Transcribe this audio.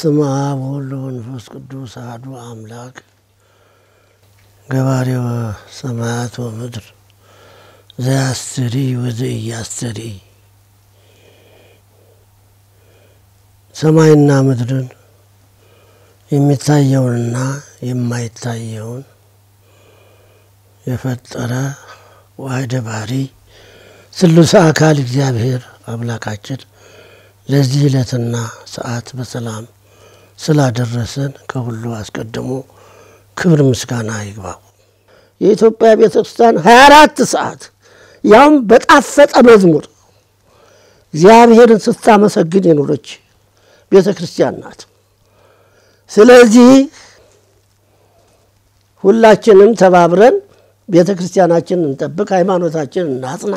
ስማ ወልድ ወመንፈስ ቅዱስ አሐዱ አምላክ ገባሬው ሰማያት ወምድር ዘአስተሪ ወዘኢያስተሪ ሰማይና ምድርን የሚታየውንና የማይታየውን የፈጠረ ዋህደ ባህሪ ስሉስ አካል እግዚአብሔር አምላካችን ለዚህ ለተና ሰዓት በሰላም ስላደረሰን ከሁሉ አስቀድሞ ክብር ምስጋና ይግባው። የኢትዮጵያ ቤተክርስቲያን 24 ሰዓት ያም በጣፈጠ መዝሙር እግዚአብሔርን ስታመሰግን የኖረች ቤተክርስቲያን ናት። ስለዚህ ሁላችንም ተባብረን ቤተክርስቲያናችንን እንጠብቅ፣ ሃይማኖታችንን እናጽና።